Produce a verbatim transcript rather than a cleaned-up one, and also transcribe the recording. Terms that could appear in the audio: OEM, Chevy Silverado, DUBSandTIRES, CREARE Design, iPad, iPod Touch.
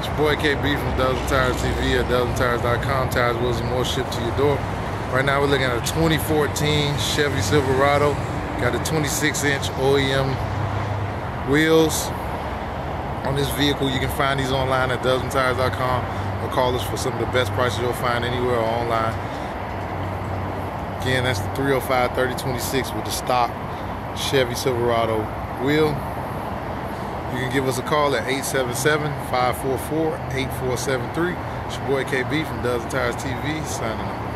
It's your boy K B from DUBSandTIRES T V at DUBSandTIRES dot com. Tires, wheels, and more shipped to your door. Right now we're looking at a twenty fourteen Chevy Silverado. Got the twenty-six inch O E M wheels on this vehicle. You can find these online at DUBSandTIRES dot com or call us for some of the best prices you'll find anywhere or online. Again, that's the three oh five thirty twenty-six with the stock Chevy Silverado wheel. You can give us a call at eight seven seven, five four four, eight four seven three. It's your boy K B from DUBSandTIRES T V signing off.